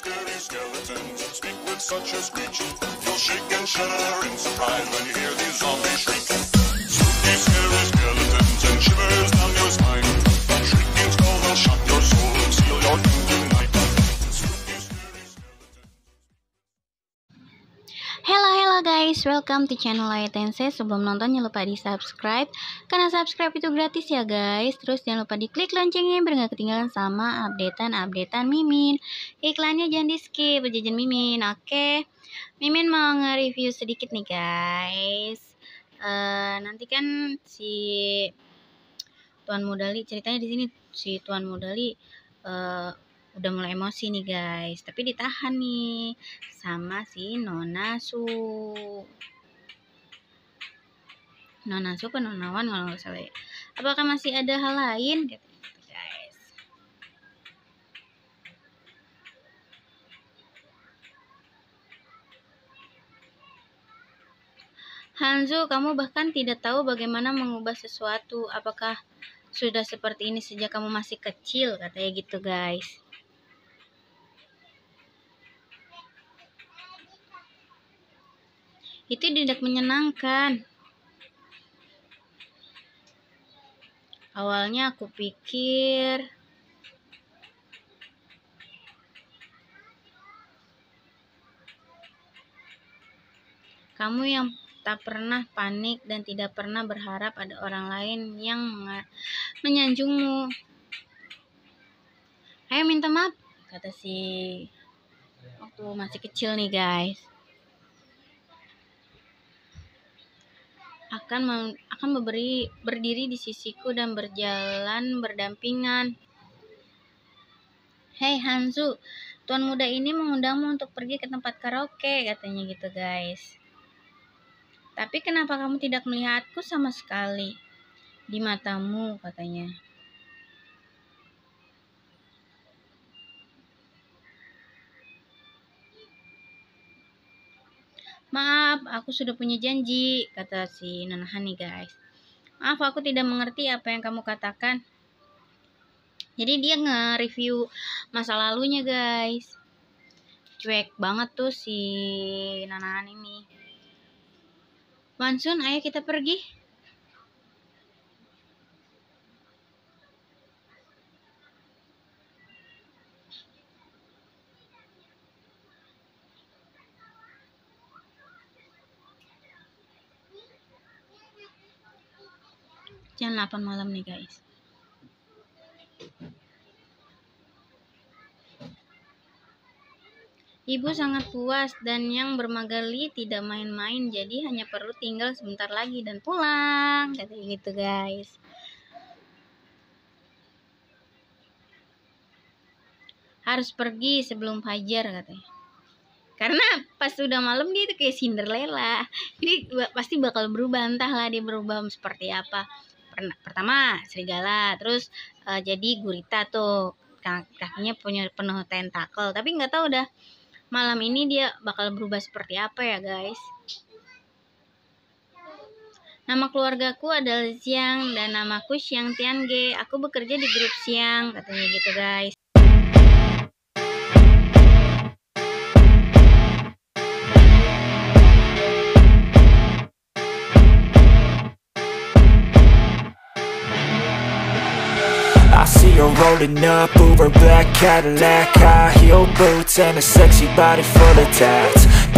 scary skeletons speak with such a screech. You'll shake and shudder in surprise when you hear these zombies shriek. Spooky, scary skeletons and shivers down your spine. That shrieking skull will shock your soul and seal your doom tonight. Spooky, scary skeletons. Hello guys, welcome to channel Laitense. Sebelum nonton jangan lupa di subscribe, karena subscribe itu gratis ya guys. Terus jangan lupa di klik loncengnya biar gak ketinggalan sama updatean Mimin. Iklannya jangan di skip, jajan Mimin. Oke, Mimin mau nge-review sedikit nih guys. Nanti kan si Tuan Mudali, ceritanya di sini si Tuan Mudali udah mulai emosi nih guys, tapi ditahan nih sama si Nonasu. Nonasu kan Nonawan kalau nggak salah ya. Apakah masih ada hal lain? Gitu guys. Hanzo, kamu bahkan tidak tahu bagaimana mengubah sesuatu. Apakah sudah seperti ini sejak kamu masih kecil? Katanya gitu guys. Itu tidak menyenangkan. Awalnya aku pikir kamu yang tak pernah panik dan tidak pernah berharap ada orang lain yang menyanjungmu. Ayo minta maaf, kata si waktu masih kecil nih guys. akan berdiri di sisiku dan berjalan berdampingan. Hei Hansu, tuan muda ini mengundangmu untuk pergi ke tempat karaoke, katanya gitu guys. Tapi kenapa kamu tidak melihatku sama sekali di matamu, katanya. Maaf, aku sudah punya janji, kata si Nana Hani guys. Maaf, aku tidak mengerti apa yang kamu katakan. Jadi dia nge-review masa lalunya guys. Cuek banget tuh si Nana Hani nih. Wonsoon, ayo kita pergi. Jam 8 malam nih guys. Ibu sangat puas dan yang bermagali tidak main-main, jadi hanya perlu tinggal sebentar lagi dan pulang, kata gitu guys. Harus pergi sebelum fajar, katanya. Karena pas udah malam dia itu kayak Cinderella. Jadi pasti bakal berubah, entahlah dia berubah seperti apa. Pertama serigala, terus jadi gurita tuh, kakinya punya penuh tentakel. Tapi nggak tahu udah malam ini dia bakal berubah seperti apa ya guys. Nama keluargaku adalah Siang dan namaku Siang Tiange. Aku bekerja di grup Siang, katanya gitu guys. Rolling up Uber black Cadillac, high heel boots and a sexy body full of tats.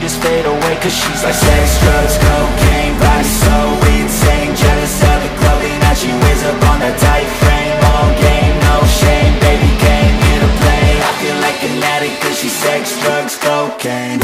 just fade away. Cause she's like sex, drugs, cocaine, body so insane. Jealous of the clothing that she wears up on that tight frame. All game, no shame, baby came here to play. I feel like an addict cause she's sex, drugs, cocaine.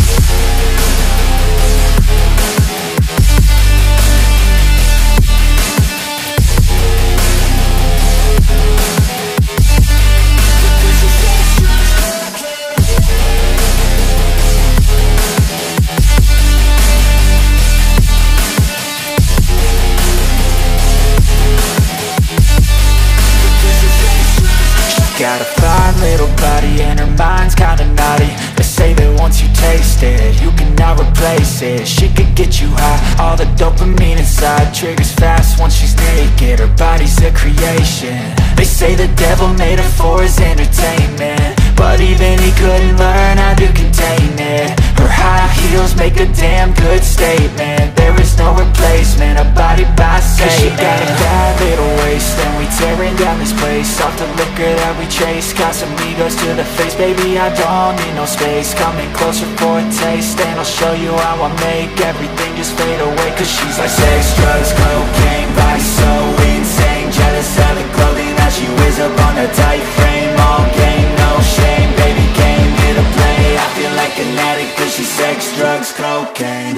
a creation. They say the devil made him for his entertainment, but even he couldn't learn how to contain it. Her high heels make a damn good statement. There is no replacement, a body by Satan. 'Cause she got a bad little waist, and we tearing down this place. Off the liquor that we trace, got some egos to the face. Baby, I don't need no space, coming closer for a taste. And I'll show you how I make everything just fade away. 'Cause she's like sex, drugs, cocaine, vice, so insane. Jealous of the clothing that she wears up on her tight frame. All game, no shame, baby came here to play. I feel like an addict 'cause she's sex, drugs, cocaine.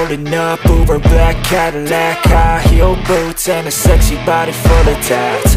Rolling up, Uber black Cadillac, high heel boots and a sexy body full of tats.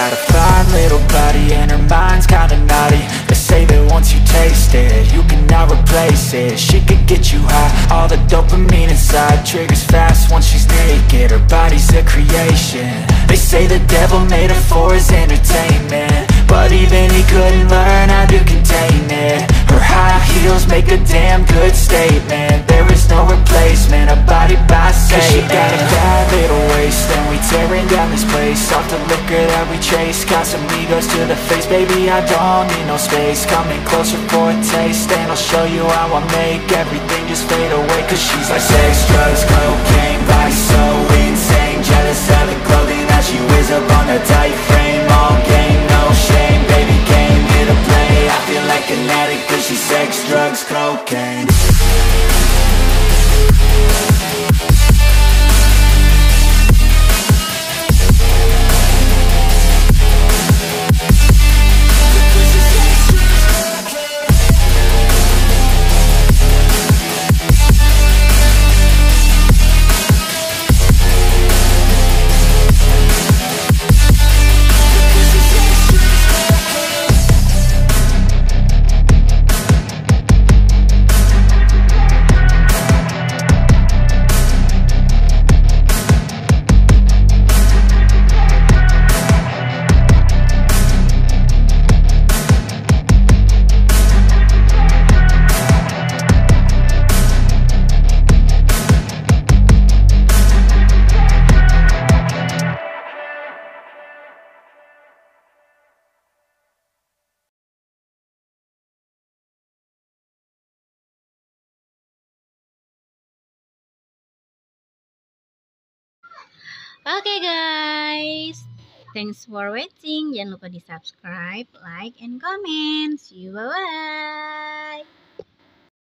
Got a fine little body and her mind's kinda naughty. They say that once you taste it, you cannot replace it. She could get you high, all the dopamine inside triggers fast once she's naked. Her body's a creation. They say the devil made her for his entertainment, but even he couldn't learn how to contain it. Her high heels make a damn good statement. There is no replacement, a body by Satan. 'Cause she got a bad little waist, and we tearing down this place. Off the liquor that we chase, got some egos to the face. Baby, I don't need no space, coming closer for a taste. And I'll show you how I make everything just fade away. 'Cause she's like sex, drugs, cocaine, vice, so insane. Jealous of the clothing that she wears up on her tight frame. All game, no shame, baby came here to play. I feel like an addict 'cause she's sex, drugs, cocaine. Okay guys, thanks for watching. Jangan lupa di subscribe, like, and comment. See you, bye-bye.